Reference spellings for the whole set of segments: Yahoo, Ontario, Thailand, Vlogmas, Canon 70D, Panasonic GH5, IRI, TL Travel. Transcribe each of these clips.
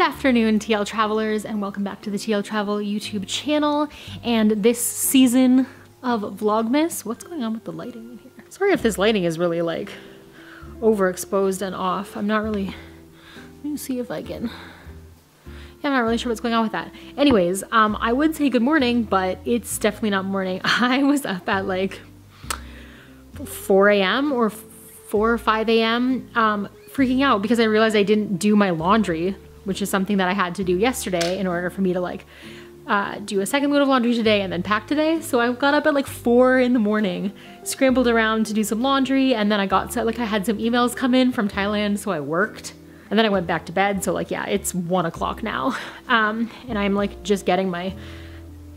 Good afternoon, TL Travelers, and welcome back to the TL Travel YouTube channel. And this season of Vlogmas, what's going on with the lighting in here? Sorry if this lighting is really like overexposed and off. I'm not really, let me see if I can, yeah, I'm not really sure what's going on with that. Anyways, I would say good morning, but it's definitely not morning. I was up at like 4 a.m. or 4 or 5 a.m. Freaking out because I realized I didn't do my laundry, which is something that I had to do yesterday in order for me to like do a second load of laundry today and then pack today. So I got up at like 4 in the morning, scrambled around to do some laundry, and then I got set, like I had some emails come in from Thailand, so I worked and then I went back to bed. So like, yeah, it's 1 o'clock now. And I'm like just getting my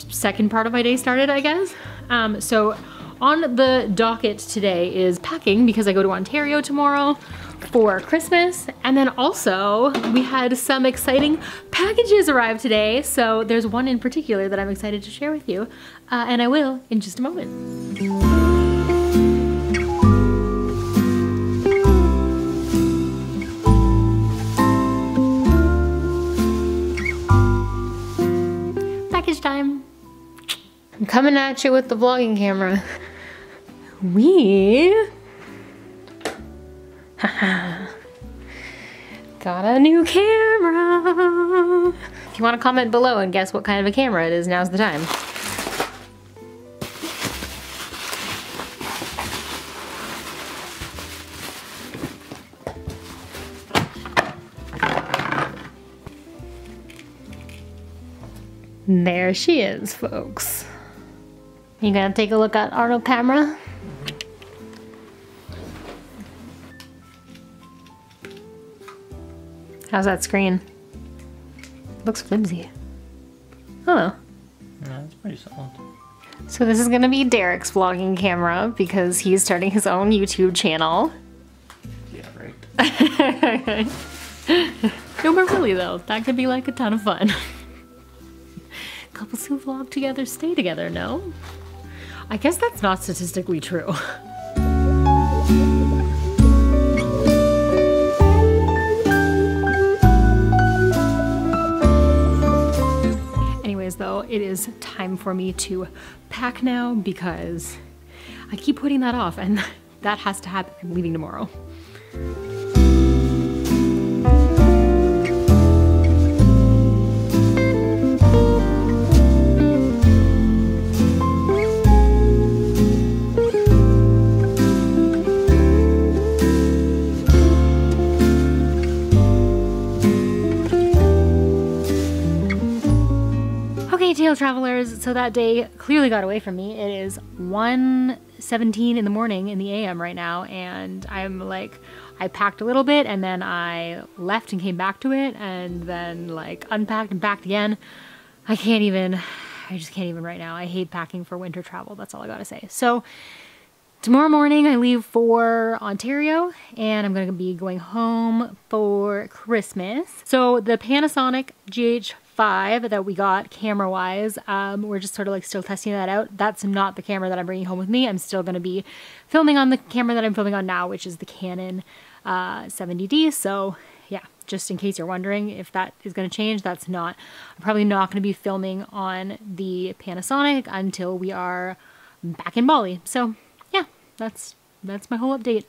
second part of my day started, I guess. So on the docket today is packing because I go to Ontario tomorrow for Christmas, and then also we had some exciting packages arrive today, so there's one in particular that I'm excited to share with you, and I will in just a moment. Package time. I'm coming at you with the vlogging camera. We got a new camera. If you want to comment below and guess what kind of a camera it is, now's the time. And there she is, folks. You gonna take a look at auto camera? How's that screen? Looks flimsy. Hello. Yeah, it's pretty solid. So this is gonna be Derek's vlogging camera because he's starting his own YouTube channel. Yeah, right. No, but really though, that could be like a ton of fun. Couples who vlog together stay together, no? I guess that's not statistically true. Though it is time for me to pack now because I keep putting that off and that has to happen. I'm leaving tomorrow. TL Travelers, so that day clearly got away from me. It is 1:17 in the morning in the AM right now, and I'm like, I packed a little bit and then I left and came back to it and then like unpacked and packed again. I just can't even right now. I hate packing for winter travel, that's all I gotta say. So tomorrow morning I leave for Ontario and I'm gonna be going home for Christmas. So the Panasonic GH5 that we got camera wise, we're just sort of like still testing that out. That's not the camera that I'm bringing home with me. I'm still gonna be filming on the camera that I'm filming on now, which is the Canon 70D. So yeah, just in case you're wondering if that is gonna change, that's not. I'm probably not gonna be filming on the Panasonic until we are back in Bali. So yeah, that's my whole update.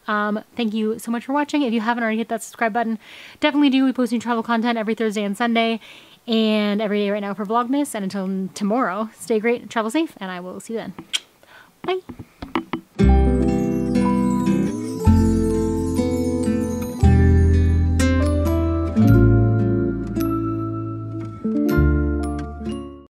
Thank you so much for watching. If you haven't already, hit that subscribe button. Definitely do. We post new travel content every Thursday and Sunday and every day right now for Vlogmas, and until tomorrow, stay great, travel safe, and I will see you then. Bye.